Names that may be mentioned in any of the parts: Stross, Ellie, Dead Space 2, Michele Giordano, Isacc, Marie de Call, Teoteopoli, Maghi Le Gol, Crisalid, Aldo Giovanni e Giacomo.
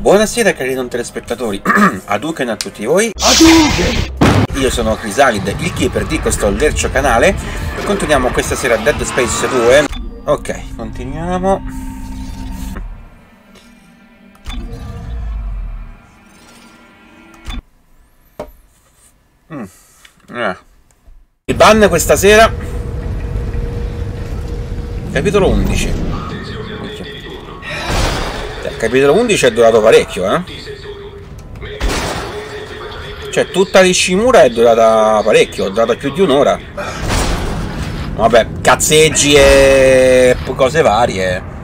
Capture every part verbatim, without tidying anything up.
Buonasera cari non telespettatori, Aduken a tutti voi. Aduken! Io sono Crisalid, il keeper di questo lercio canale. Continuiamo questa sera Dead Space due. Ok, continuiamo. Mm. Eh. Il ban questa sera. Capitolo undici. Capitolo undici è durato parecchio, eh? Cioè, tutta l'Ishimura è durata parecchio, è durata più di un'ora. Vabbè, cazzeggi e cose varie.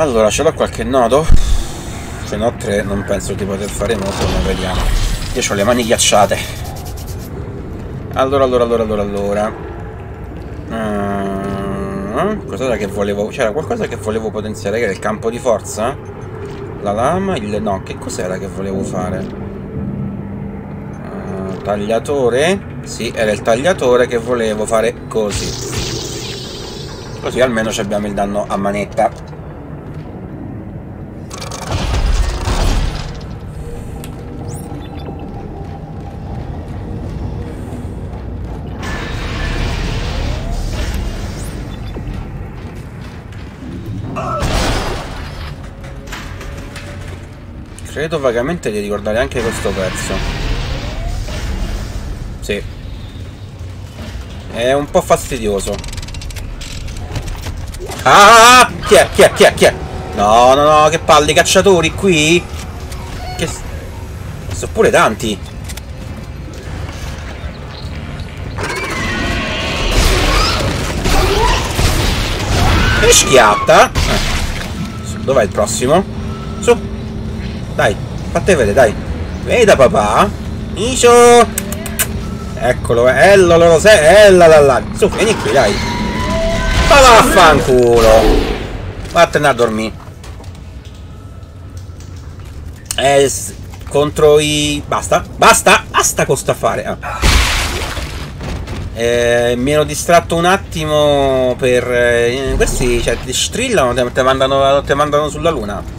Allora, ce l'ho qualche nodo? Se no tre non penso di poter fare molto, ma vediamo. Io ho le mani ghiacciate. Allora, allora, allora, allora, allora. Uh, cos'era che volevo... C'era qualcosa che volevo potenziare, che era il campo di forza? La lama, il... no, che cos'era che volevo fare? Uh, tagliatore? Sì, era il tagliatore che volevo fare così. Così almeno abbiamo il danno a manetta. Credo vagamente di ricordare anche questo pezzo. Sì. È un po' fastidioso. Ah! Chi è? Chi è? Chi è? Chi è? No, no, no, che palle, i cacciatori qui? Che... sono pure tanti. Che schiatta! Eh. Dov'è il prossimo? Su! Dai, fate vedere, dai. Veda papà. Iso. Eccolo, eh. Ello, lo sei. Ella, la, la. Su, vieni qui, dai. Ma vaffanculo. Vattene a dormire. Eh, contro i... Basta, basta, basta con sta affare. Ah. Eh, mi ero distratto un attimo per... Eh, questi, cioè, ti strillano, te mandano, te mandano sulla luna.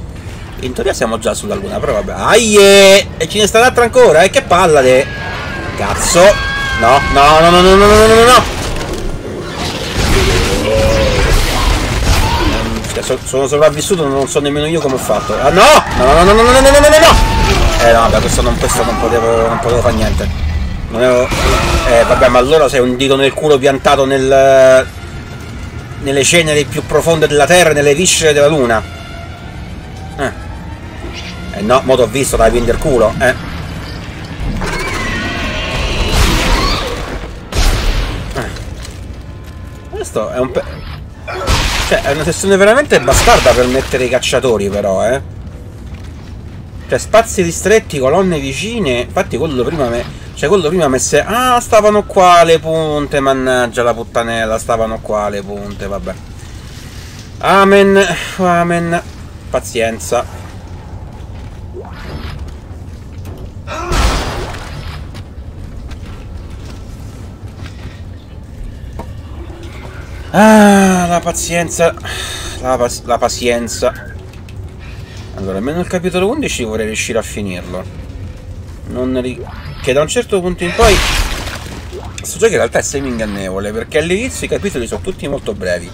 In teoria siamo già sulla luna, però vabbè. Aie! E ce ne sta l'altra ancora, eh? Che palla de... Cazzo! No, no, no, no, no, no, no, no, no! Sono sopravvissuto, non so nemmeno io come ho fatto. Ah no! No, no, no, no, no, no, no, no, no! Eh no, vabbè, questo non, questo non potevo, non potevo fare niente. Non avevo... Eh, vabbè, ma allora sei un dito nel culo piantato nel... nelle ceneri più profonde della terra, nelle viscere della luna. Eh. Eh no, mo t'ho visto, dai, quindi il culo, eh. eh. Questo è un pe... Cioè, è una sessione veramente bastarda per mettere i cacciatori, però, eh. Cioè, spazi ristretti, colonne vicine... Infatti quello prima me... Cioè, quello prima messe... Ah, stavano qua le punte, mannaggia la puttanella, stavano qua le punte, vabbè. Amen, amen. Pazienza. Ah, la pazienza, la, pas la pazienza. Allora, almeno il capitolo undici vorrei riuscire a finirlo. Non ri che da un certo punto in poi questo gioco in realtà è semi-ingannevole, perché all'inizio i capitoli sono tutti molto brevi.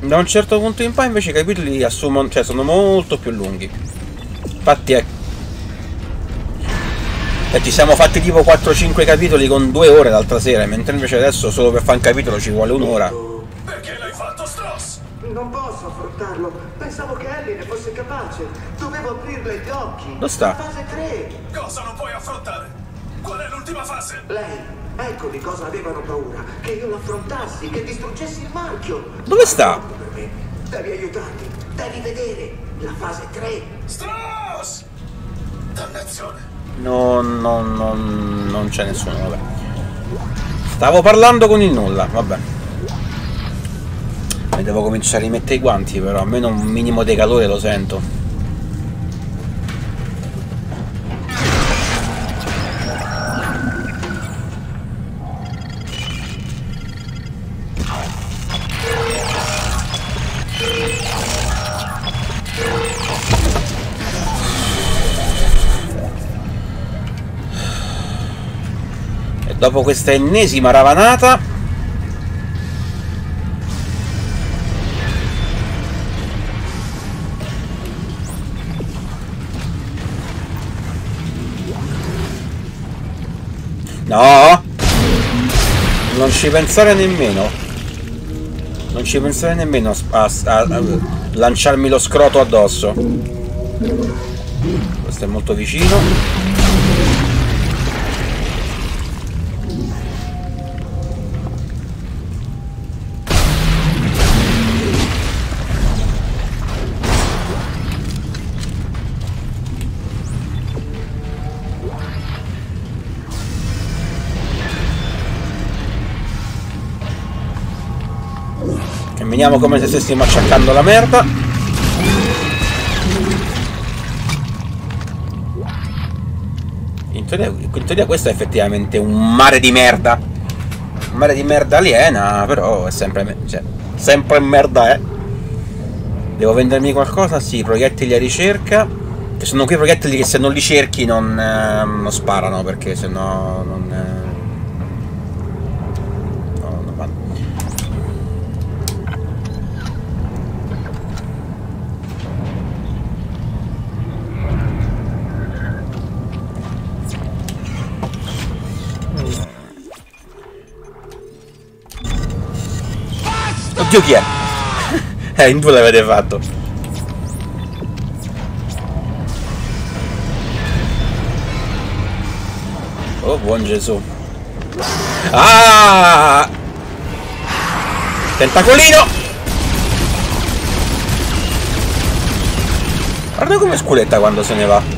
Da un certo punto in poi invece i capitoli assumono, cioè sono molto più lunghi. Infatti è... E ci siamo fatti tipo quattro cinque capitoli con due ore l'altra sera, mentre invece adesso solo per fare un capitolo ci vuole un'ora. Perché l'hai fatto, Stross? Non posso affrontarlo. Pensavo che Ellie ne fosse capace. Dovevo aprirle gli occhi. Lo sta. Fase tre. Cosa non puoi affrontare? Qual è l'ultima fase? Lei. Ecco di cosa avevano paura. Che io l'affrontassi, che distruggessi il marchio. Dove sta? Devi aiutarti. Devi vedere. La fase tre. Stross! Dannazione. No, no, no, non c'è nessuno, vabbè. Stavo parlando con il nulla, vabbè. Mi devo cominciare a rimettere i guanti, però almeno un minimo di calore lo sento. E dopo questa ennesima ravanata no! Non ci pensare nemmeno. Non ci pensare nemmeno a, a, a, a lanciarmi lo scroto addosso. Questo è molto vicino. Veniamo come se stessimo acciaccando la merda. In teoria, in teoria questo è effettivamente un mare di merda. Un mare di merda aliena, però è sempre, cioè, sempre merda, eh. Devo vendermi qualcosa? Sì, proiettili a ricerca. Che sono quei proiettili che se non li cerchi non, eh, non sparano, perché sennò non... Eh... Oddio, chi è? Eh, in due l'avete fatto. Oh, buon Gesù. Ah! Tentacolino! Guarda come sculetta quando se ne va.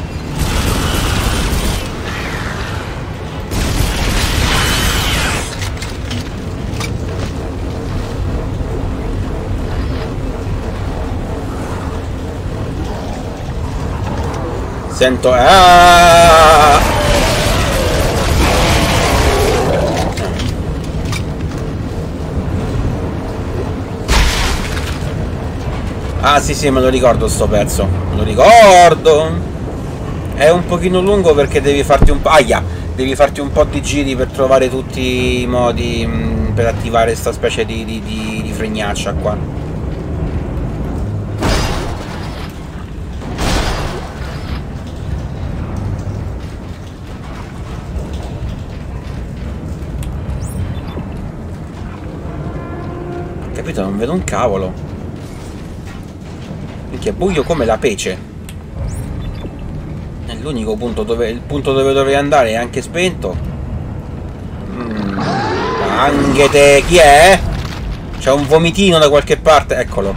Sento... Ah! Ah sì sì, me lo ricordo sto pezzo. Me lo ricordo. È un pochino lungo perché devi farti un po'... Aia! Devi farti un po' di giri per trovare tutti i modi mh, per attivare sta specie di, di, di, di fregnaccia qua. Non vedo un cavolo. Perché è buio come la pece. È l'unico punto dove... Il punto dove dovrei andare è anche spento. mm. Anche te, chi è? C'è un vomitino da qualche parte. Eccolo.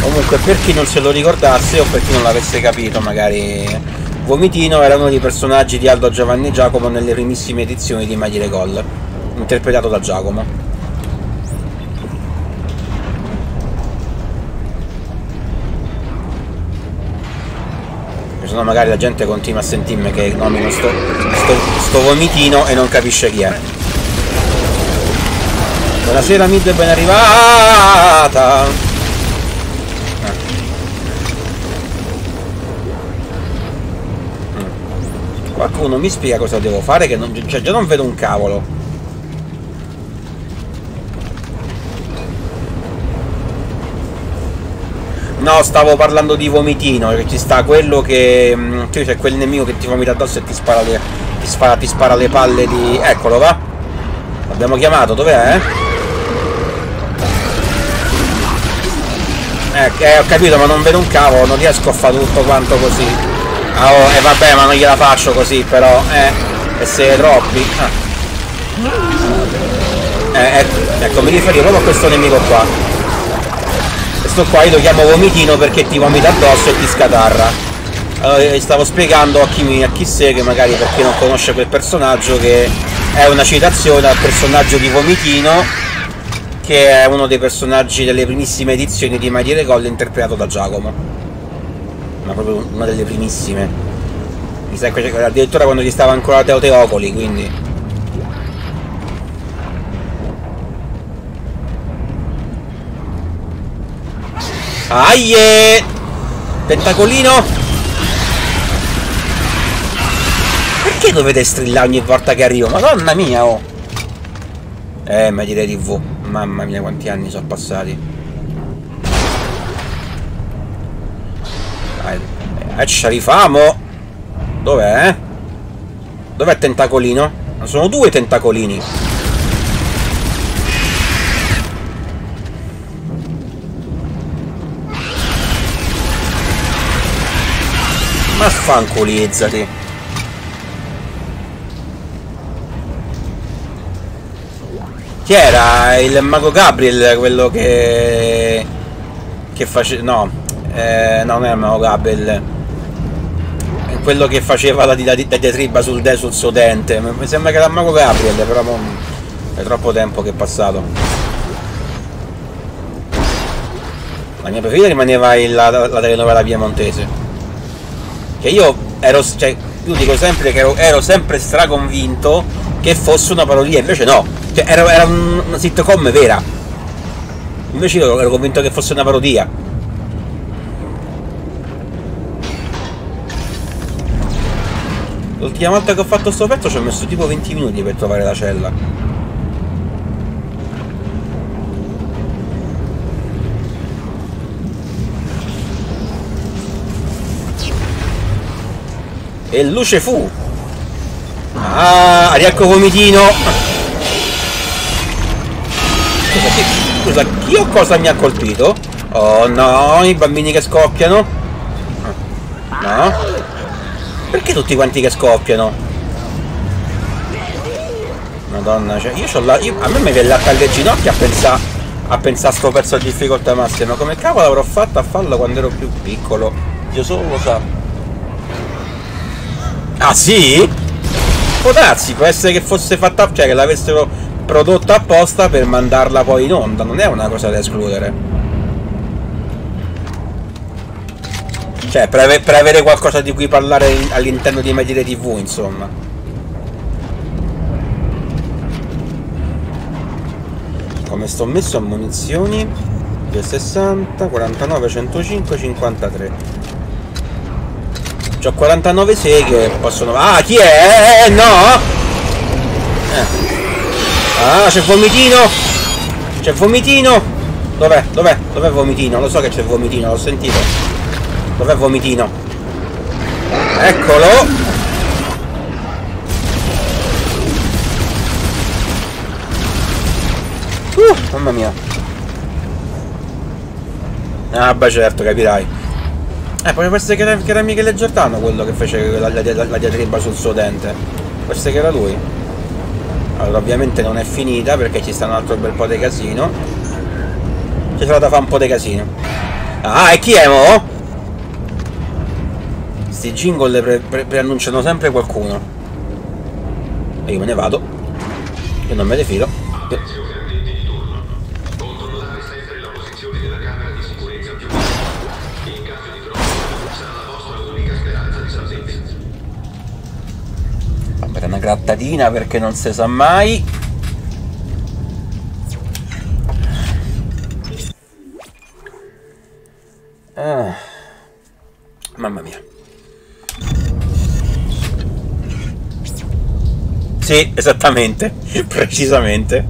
Comunque, per chi non se lo ricordasse o per chi non l'avesse capito magari, vomitino era uno dei personaggi di Aldo Giovanni e Giacomo nelle primissime edizioni di Maghi Le Gol, interpretato da Giacomo. Se no magari la gente continua a sentirmi che nomino sto, sto, sto vomitino e non capisce chi è. Buonasera Mid, ben arrivata! Qualcuno mi spiega cosa devo fare, che non, cioè, già non vedo un cavolo. No, stavo parlando di vomitino, che ci sta quello che... C'è cioè, quel nemico che ti vomita addosso e ti spara le, ti spara, ti spara le palle di... Eccolo, va? L'abbiamo chiamato, dov'è? Eh, eh, ho capito, ma non vedo un cavolo, non riesco a fare tutto quanto così. Ah, oh, e eh, vabbè, ma non gliela faccio così, però, eh, e se troppi... Ah. Eh, eh, ecco, mi riferivo proprio a questo nemico qua. Questo qua io lo chiamo vomitino perché ti vomita addosso e ti scatarra. Allora, io stavo spiegando a chi, a chi segue, magari per chi non conosce quel personaggio, che è una citazione al personaggio di Vomitino, che è uno dei personaggi delle primissime edizioni di Marie de Call, interpretato da Giacomo, ma proprio una delle primissime. Mi sa che addirittura quando gli stava ancora a Teoteopoli, quindi aie! Pentacolino! Perché dovete strillare ogni volta che arrivo? Madonna mia, oh! Eh, ma direi tivù. Mamma mia, quanti anni sono passati. Dai, eh, ci rifamo! Dov'è? Dov'è Tentacolino? Sono due tentacolini. Ma sfancolizzati. Chi era? Il mago Gabriel, quello che... che faceva... no, eh, no, non era il mago Gabriel, quello che faceva la diatriba sul de sul suo dente. Mi sembra che era Mago Gabriel, però è troppo tempo che è passato. La mia preferita rimaneva il, la, la telenovela piemontese, che io ero, cioè, io dico sempre che ero, ero sempre straconvinto che fosse una parodia, invece no, cioè, era, era una sitcom vera, invece io ero convinto che fosse una parodia. L'ultima volta che ho fatto sto pezzo ci ho messo tipo venti minuti per trovare la cella. E luce fu! Ah, riacco Vomitino! Scusa, chi, scusa, chi o cosa mi ha colpito? Oh no, i bambini che scoppiano! No? Perché tutti quanti che scoppiano? Madonna, cioè, io c'ho la... Io, a me mi viene l'acqua alle ginocchia a pensare a pensare sto pezzo a difficoltà massima. Come cavolo avrò fatto a farlo quando ero più piccolo? Dio solo lo sa. Ah sì? Può darsi, può essere che fosse fatta... cioè che l'avessero prodotta apposta per mandarla poi in onda, non è una cosa da escludere. Cioè, per, ave per avere qualcosa di cui parlare all'interno di Maghi Le tivù, insomma. Come sto messo a munizioni? due sessanta, quarantanove, centocinque, cinquantatré. C'ho quarantanove seghe, possono... Ah, chi è? Eh, no! Eh. Ah, c'è Vomitino! C'è Vomitino! Dov'è? Dov'è? Dov'è Vomitino? Lo so che c'è Vomitino, l'ho sentito. Dov'è Vomitino? Eccolo! Uh, mamma mia! Ah beh certo, capirai. Eh, potrebbe essere che era, che era Michele Giordano quello che fece la, la, la, la diatriba sul suo dente. Può essere che era lui. Allora ovviamente non è finita perché ci sta un altro bel po' di casino. Ci sarà da fare un po' di casino. Ah, e chi è mo? Questi jingle pre pre preannunciano sempre qualcuno. E io me ne vado. Io non me ne filo. Io... Vabbè, una grattatina perché non si sa mai. Ah. Mamma mia. Sì, esattamente, precisamente.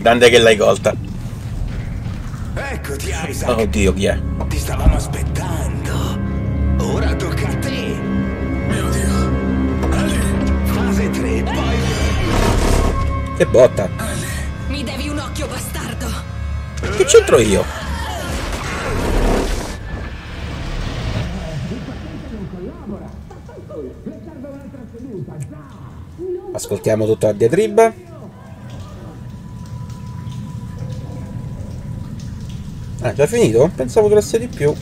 Dante che l'hai colta. Eccoti, Isaac. Oddio, chi è? Ti stavamo aspettando. Ora tocca a te. Mio Dio. Ale, fase tre, poi. Che botta. Ale. Mi devi un occhio, bastardo. Che c'entro io? Ascoltiamo tutta la diatriba. Ah, è già finito? Pensavo durasse di più.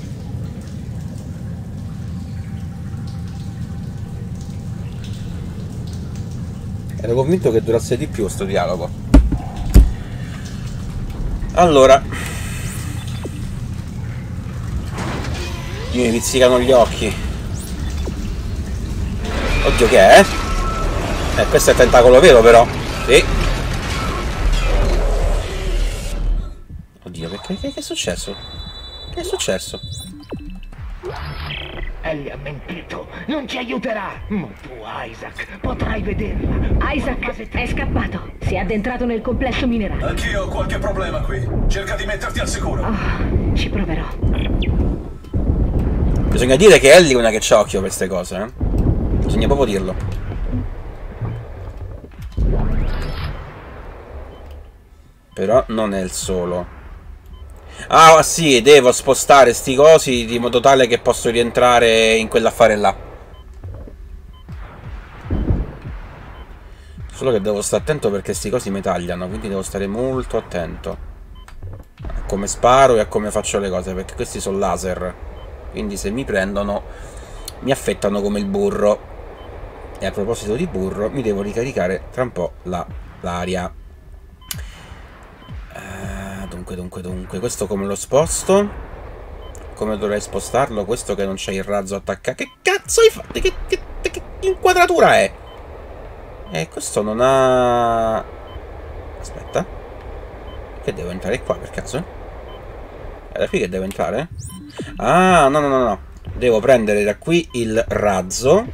Ero convinto che durasse di più sto dialogo. Allora, mi pizzicano gli occhi. Oddio, che è? Eh, questo è il tentacolo vero però. Sì. Oddio, perché, che, che è successo? Che è successo? Ellie ha mentito, non ci aiuterà. Ma tu, Isaac, potrai vederla. Isaac è scappato, si è addentrato nel complesso minerario. Anch'io ho qualche problema qui, cerca di metterti al sicuro. Oh, ci proverò. Bisogna dire che Ellie è una che c'ha occhio per queste cose, eh? Bisogna proprio dirlo. Però non è il solo. Ah sì, devo spostare sti cosi di modo tale che posso rientrare in quell'affare là. Solo che devo stare attento perché sti cosi mi tagliano, quindi devo stare molto attento a come sparo e a come faccio le cose, perché questi sono laser. Quindi se mi prendono mi affettano come il burro. E a proposito di burro, mi devo ricaricare tra un po' la, l'aria. Dunque, dunque, dunque, questo come lo sposto? Come dovrei spostarlo? Questo che non c'è il razzo attaccato. Che cazzo hai fatto? Che, che, che inquadratura è? Eh, questo non ha... Aspetta. Che devo entrare qua per caso? È da qui che devo entrare? Ah, no, no, no, no. Devo prendere da qui il razzo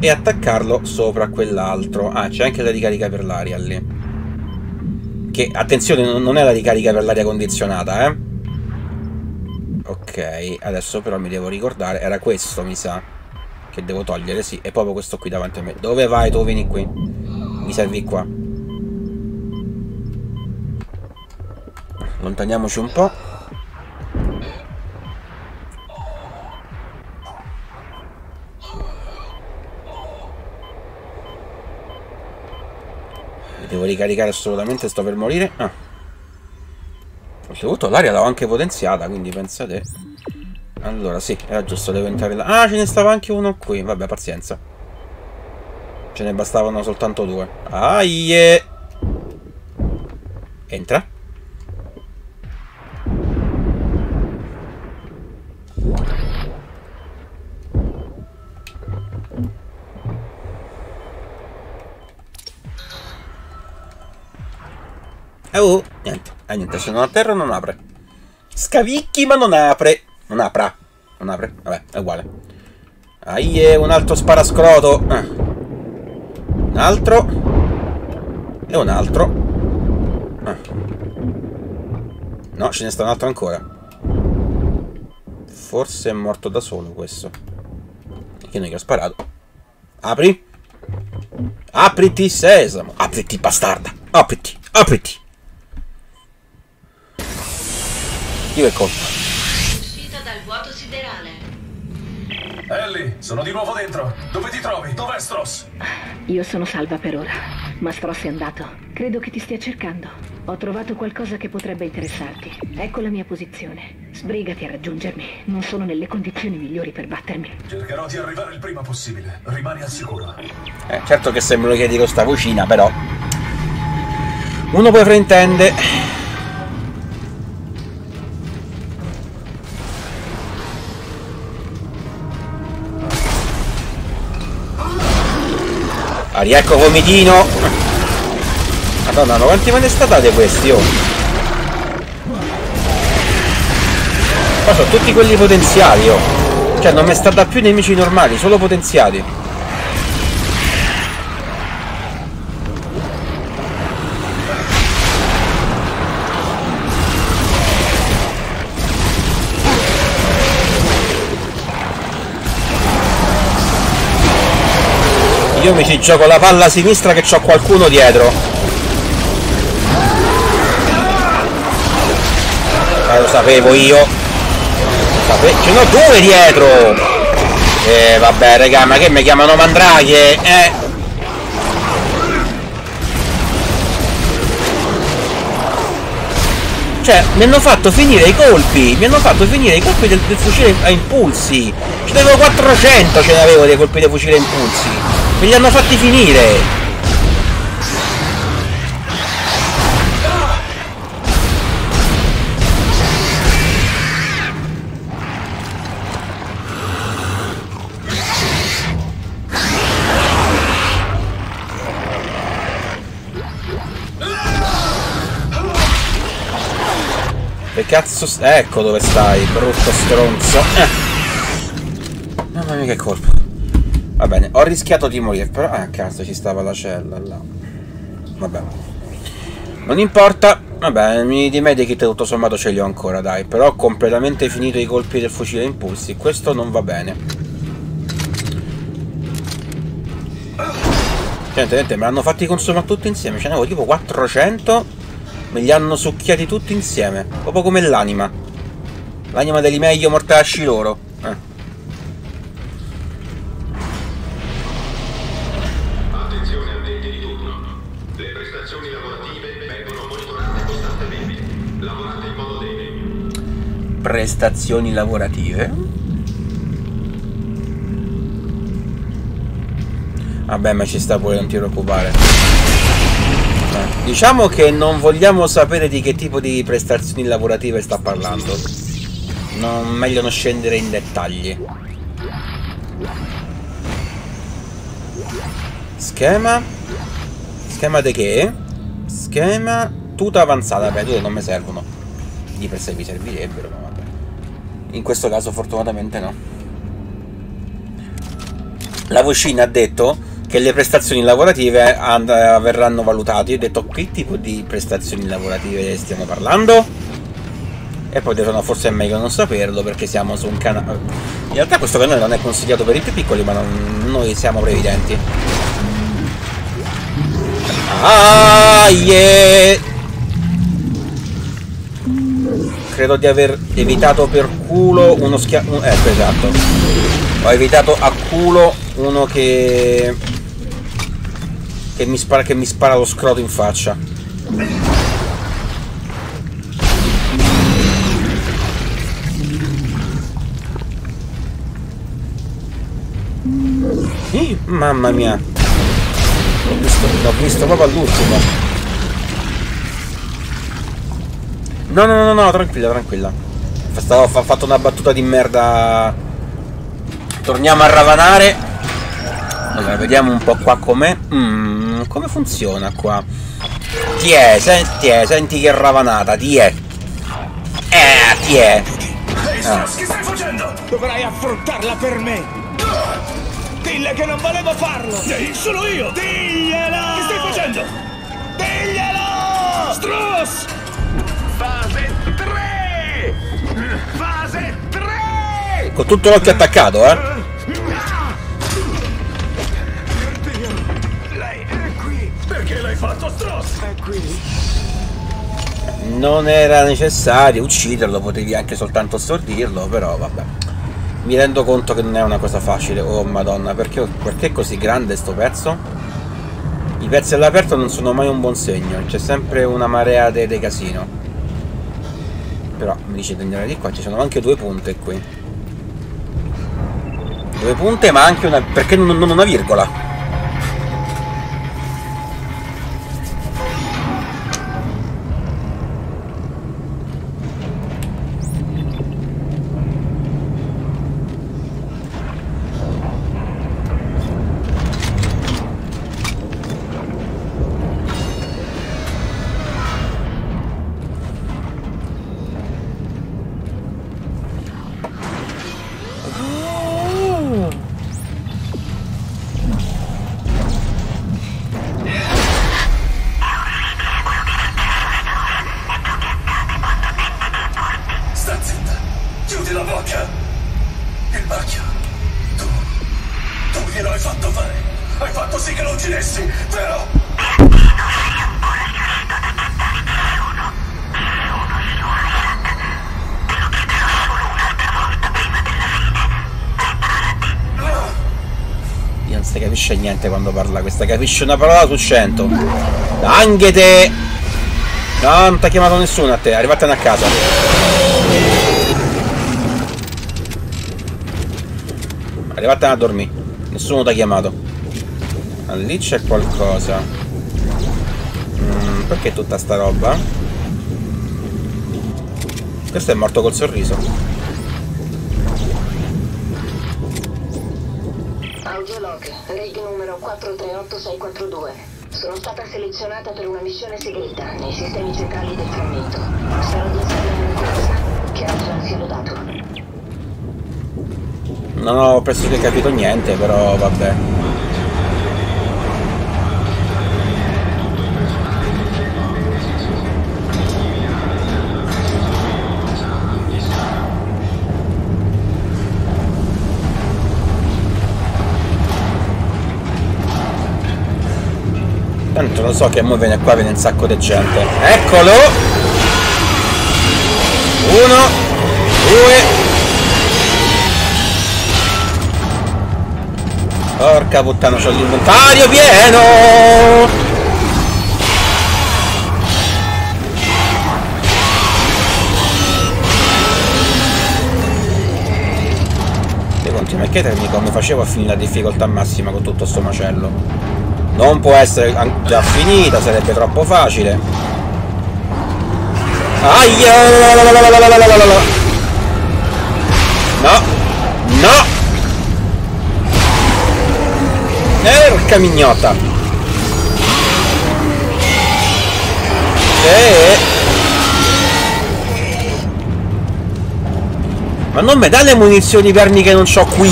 e attaccarlo sopra quell'altro. Ah, c'è anche la ricarica per l'aria lì. Che, attenzione, non è la ricarica per l'aria condizionata, eh? Ok, adesso però mi devo ricordare. Era questo, mi sa, che devo togliere, sì. E proprio questo qui davanti a me. Dove vai? Tu vieni qui. Mi servi qua. Allontaniamoci un po'. Devo ricaricare assolutamente, sto per morire. Ah. Oltretutto l'aria l'ho anche potenziata, quindi pensate. Allora, sì, era giusto, devo entrare là. Ah, ce ne stava anche uno qui. Vabbè, pazienza. Ce ne bastavano soltanto due. Aie! Entra. Oh, niente, eh, niente, se non atterra non apre. Scavicchi ma non apre. Non apra, non apre, vabbè, è uguale. Aie, un altro sparascroto. Ah. Un altro. E un altro. Ah. No, ce ne sta un altro ancora. Forse è morto da solo questo. Che non gli ho sparato. Apri. Apriti, sesamo. Apriti, bastarda. Apriti, apriti. Io è colpa. Uscita dal vuoto siderale. Ellie, sono di nuovo dentro. Dove ti trovi? Dov'è Stross? Io sono salva per ora, ma Stross è andato. Credo che ti stia cercando. Ho trovato qualcosa che potrebbe interessarti. Ecco la mia posizione. Sbrigati a raggiungermi. Non sono nelle condizioni migliori per battermi. Cercherò di arrivare il prima possibile. Rimani al sicuro. Eh, certo che se me lo chiedi con sta vocina, però. Uno poi fraintende. Riecco vomitino. Madonna, ma quanti me ne sta date questi, oh? Qua sono tutti quelli potenziali, oh. Cioè non mi sta da più nemici normali, solo potenziali. Io mi ci gioco la palla a sinistra che c'ho qualcuno dietro. Ma lo sapevo io. Sape... Ce n'ho due dietro. E eh, vabbè, raga, ma che mi chiamano mandraghe? Eh. Cioè, mi hanno fatto finire i colpi. Mi hanno fatto finire i colpi del, del fucile a impulsi. Ce ne avevo quattrocento, ce ne avevo dei colpi del fucile a impulsi. Me li hanno fatti finire. cazzo stai? Ecco dove stai, brutto stronzo. Eh. Mamma mia che colpo. Va bene, ho rischiato di morire, però... Ah, cazzo, ci stava la cella là. Vabbè. Non importa. Vabbè, di medikit tutto sommato ce li ho ancora, dai. Però ho completamente finito i colpi del fucile a impulsi. Questo non va bene. Senti, senti, me l'hanno fatti consumare tutti insieme. Ce ne avevo tipo quattrocento. Me li hanno succhiati tutti insieme. Proprio come l'anima. L'anima degli meglio mortacci loro. Eh. Attenzione al dente di turno. Le prestazioni lavorative vengono monitorate costantemente. Lavorate in modo degno. Prestazioni lavorative? Vabbè, ma ci sta pure, non ti preoccupare. Eh, diciamo che non vogliamo sapere di che tipo di prestazioni lavorative sta parlando. Non, meglio non scendere in dettagli. Schema. Schema di che? Schema. Tuta avanzata. Beh, tutte non mi servono. Di per sé mi servirebbero, ma vabbè. In questo caso fortunatamente no. La vocina ha detto che le prestazioni lavorative verranno valutate. Io ho detto, che tipo di prestazioni lavorative stiamo parlando? E poi ho detto, no, forse è meglio non saperlo perché siamo su un canale. In realtà questo canale non è consigliato per i più piccoli, ma non... noi siamo previdenti. Ah, yeah! Credo di aver evitato per culo uno schiaffo. Ecco, esatto. Ho evitato a culo uno che... Che mi, spara, che mi spara lo scroto in faccia. Ih, mamma mia. L'ho visto, l'ho visto proprio all'ultimo. No, no, no, no, tranquilla, tranquilla. Stavo, ho fatto una battuta di merda. Torniamo a ravanare. Allora, vediamo un po' qua com'è. Mm, come funziona qua? Tiè, sen tiè, senti che ravanata, tiè. Eh, tiè. Ah. Che stai facendo? Dovrai affrontarla per me. Dille che non volevo farlo. Sì, sono io. Diglielo. Che stai facendo? Diglielo. Stross. Fase tre. Fase tre. Con tutto l'occhio attaccato, eh. Fatto Stross. Non era necessario ucciderlo, potevi anche soltanto stordirlo, però vabbè. Mi rendo conto che non è una cosa facile. Oh madonna, perché, perché è così grande sto pezzo? I pezzi all'aperto non sono mai un buon segno, c'è sempre una marea de, de casino. Però mi dice di andare di qua, ci sono anche due punte qui. Due punte ma anche una... perché non, non una virgola? Niente quando parla questa, capisce una parola su cento. Anche te. No, non ti ha chiamato nessuno a te, arrivatene a casa. Arrivatene a dormire. Nessuno ti ha chiamato. Ah, lì c'è qualcosa. Mm, perché tutta sta roba? Questo è morto col sorriso. Audiolog, reg numero quattro tre otto sei quattro due. Sono stata selezionata per una missione segreta nei sistemi centrali del frammento. Sarò di insegnare una cosa che ha già siano dato. Non ho pressoché capito niente, però vabbè. Tanto lo so che mo viene qua, viene un sacco di gente. Eccolo! Uno, due. Porca puttana, c'ho l'inventario pieno! Devo continuare a chiedermi come facevo a finire la difficoltà massima con tutto sto macello. Non può essere già finita, sarebbe troppo facile. Aia! No! No! Porca mignotta! E... ma non mi dà le munizioni per me che non c'ho qui!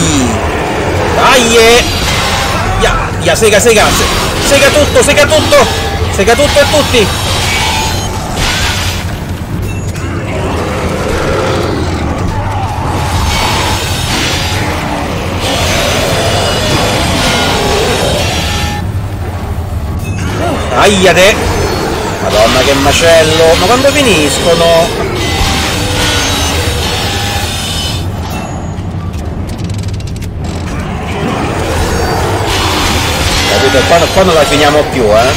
Dai! Via, sega, sega, sega tutto, sega tutto, sega tutto e tutti. Aia te! Madonna che macello! Ma quando finiscono? Qua, qua non la finiamo più, eh.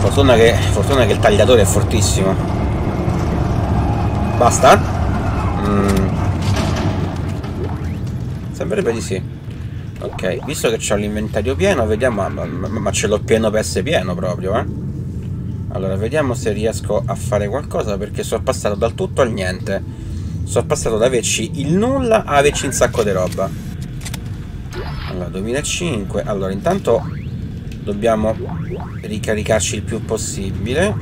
Fortuna che, fortuna che il tagliatore è fortissimo. Basta? Mm. Sembrerebbe di sì. Ok, visto che c'ho l'inventario pieno, vediamo. Ma, ma ce l'ho pieno per essere pieno proprio, eh. Allora, vediamo se riesco a fare qualcosa, perché sono passato dal tutto al niente. Sono passato da averci il nulla a averci un sacco di roba. Allora, duemilacinque. Allora, intanto dobbiamo ricaricarci il più possibile.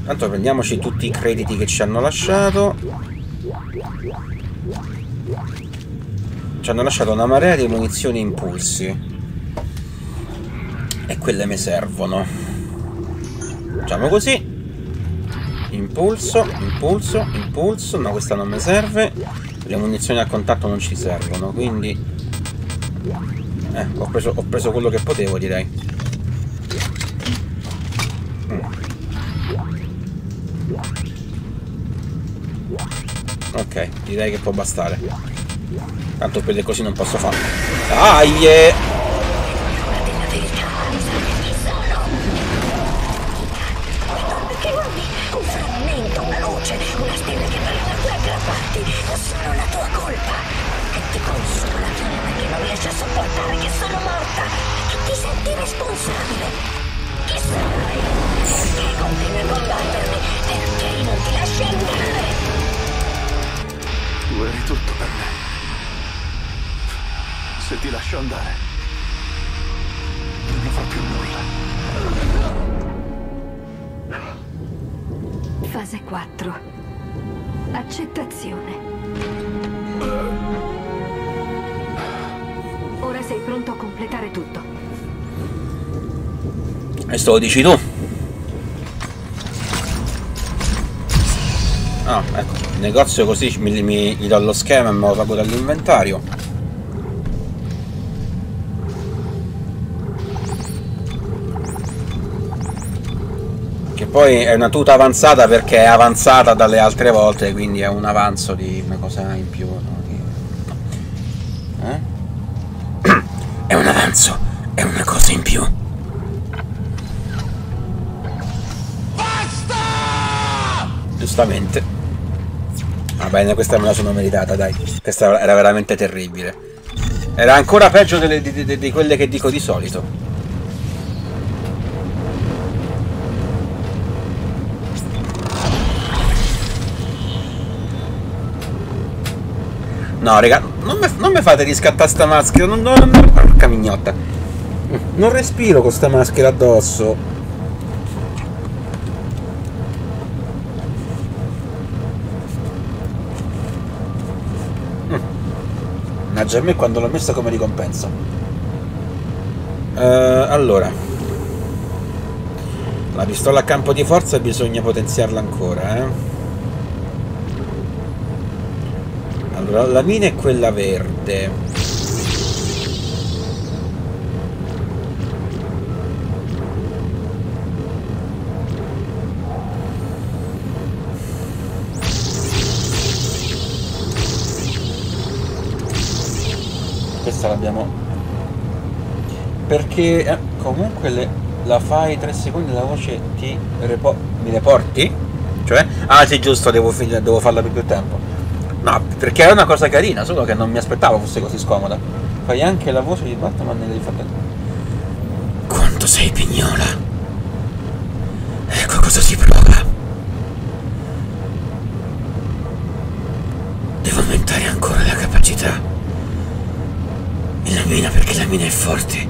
Intanto prendiamoci tutti i crediti che ci hanno lasciato. Ci hanno lasciato una marea di munizioni e impulsi, e quelle mi servono. Facciamo così. Impulso, impulso, impulso. No, questa non mi serve. Le munizioni a contatto non ci servono, quindi eh, ho, preso, ho preso quello che potevo, direi. mm. Ok, direi che può bastare. Tanto per le cose non posso farlo. Dai! Yeah. Lo dici tu? Ah, ecco, il negozio così mi, mi, gli do lo schema e me lo pago dall'inventario. Che poi è una tuta avanzata perché è avanzata dalle altre volte, quindi è un avanzo di una cosa in più. No? Eh? È un avanzo, è una cosa in più. Giustamente. Va bene, questa me la sono meritata, dai. Questa era veramente terribile. Era ancora peggio delle, di, di, di quelle che dico di solito. No, raga, non me, non me fate riscattare sta maschera. Non, non, non, porca mignotta. Non respiro con sta maschera addosso. Mannaggia a me quando l'ho messa come ricompensa. Uh, allora, la pistola a campo di forza bisogna potenziarla ancora, eh. Allora, la mina è quella verde. Questa l'abbiamo. Perché eh, comunque le, la fai tre secondi la voce ti repo, mi reporti? Cioè? Ah sì, giusto, devo, devo farla per più tempo. No, perché era una cosa carina, solo che non mi aspettavo fosse così scomoda. Fai anche la voce di Batman nelle fattezze. Quanto sei pignola. Ecco cosa si prova. Devo aumentare ancora la capacità. E la mina, perché la mina è forte.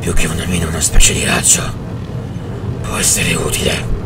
Più che una mina, una specie di raggio. Può essere utile.